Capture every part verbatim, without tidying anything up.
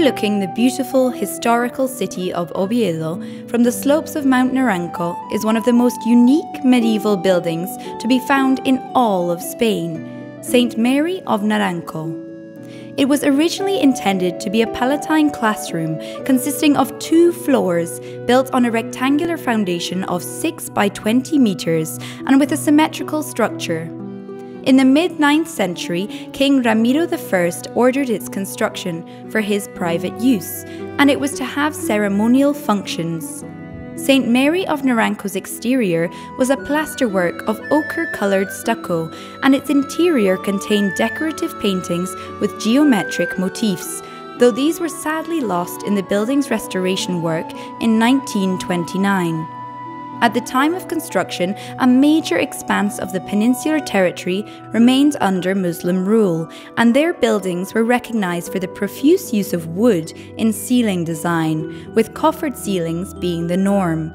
Overlooking the beautiful historical city of Oviedo from the slopes of Mount Naranco is one of the most unique medieval buildings to be found in all of Spain, Saint Mary of Naranco. It was originally intended to be a Palatine classroom consisting of two floors built on a rectangular foundation of six by twenty meters and with a symmetrical structure. In the mid ninth century, King Ramiro the First ordered its construction for his private use, and it was to have ceremonial functions. Saint Mary of Naranco's exterior was a plasterwork of ochre-coloured stucco, and its interior contained decorative paintings with geometric motifs, though these were sadly lost in the building's restoration work in nineteen twenty-nine. At the time of construction, a major expanse of the peninsular territory remained under Muslim rule, and their buildings were recognized for the profuse use of wood in ceiling design, with coffered ceilings being the norm.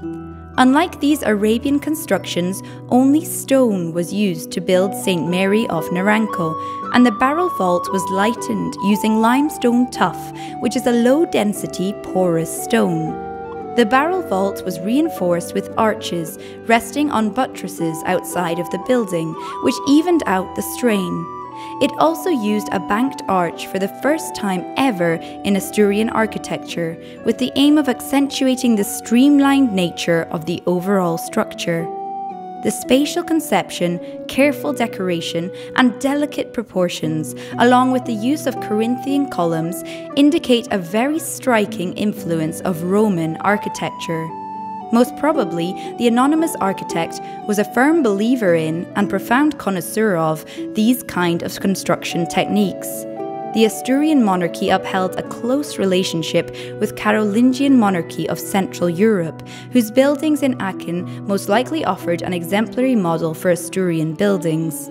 Unlike these Arabian constructions, only stone was used to build Saint Mary of Naranco, and the barrel vault was lightened using limestone tuff, which is a low-density, porous stone. The barrel vault was reinforced with arches resting on buttresses outside of the building, which evened out the strain. It also used a banked arch for the first time ever in Asturian architecture, with the aim of accentuating the streamlined nature of the overall structure. The spatial conception, careful decoration, and delicate proportions, along with the use of Corinthian columns, indicate a very striking influence of Roman architecture. Most probably, the anonymous architect was a firm believer in and profound connoisseur of these kind of construction techniques. The Asturian monarchy upheld a close relationship with Carolingian monarchy of Central Europe, whose buildings in Aachen most likely offered an exemplary model for Asturian buildings.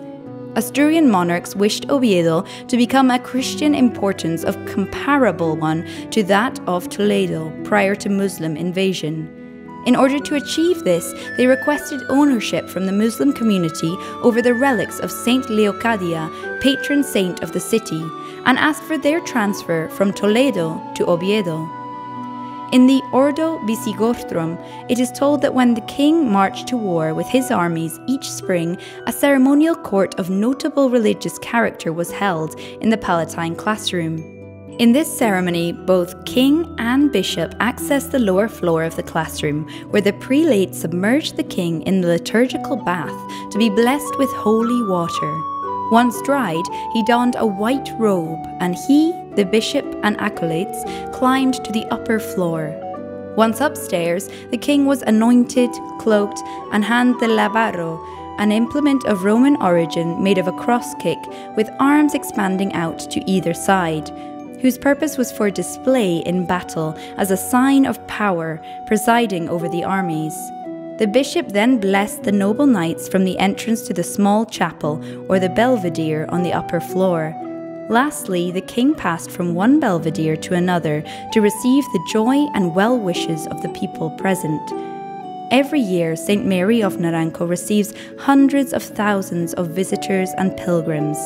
Asturian monarchs wished Oviedo to become a Christian importance of comparable one to that of Toledo prior to Muslim invasion. In order to achieve this, they requested ownership from the Muslim community over the relics of Saint Leocadia, patron saint of the city, and asked for their transfer from Toledo to Oviedo. In the Ordo Visigothorum, it is told that when the king marched to war with his armies each spring, a ceremonial court of notable religious character was held in the Palatine classroom. In this ceremony, both king and bishop accessed the lower floor of the classroom, where the prelate submerged the king in the liturgical bath to be blessed with holy water. Once dried, he donned a white robe, and he, the bishop, and acolytes climbed to the upper floor. Once upstairs, the king was anointed, cloaked, and handed the labaro, an implement of Roman origin made of a cross kick, with arms expanding out to either side, whose purpose was for display in battle as a sign of power presiding over the armies. The bishop then blessed the noble knights from the entrance to the small chapel or the belvedere on the upper floor. Lastly, the king passed from one belvedere to another to receive the joy and well wishes of the people present. Every year, Saint Mary of Naranco receives hundreds of thousands of visitors and pilgrims.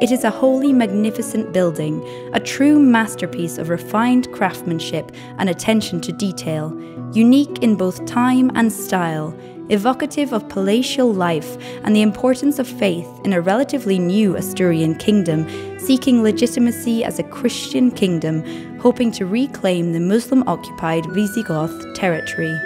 It is a wholly magnificent building, a true masterpiece of refined craftsmanship and attention to detail, unique in both time and style, evocative of palatial life and the importance of faith in a relatively new Asturian kingdom, seeking legitimacy as a Christian kingdom, hoping to reclaim the Muslim-occupied Visigoth territory.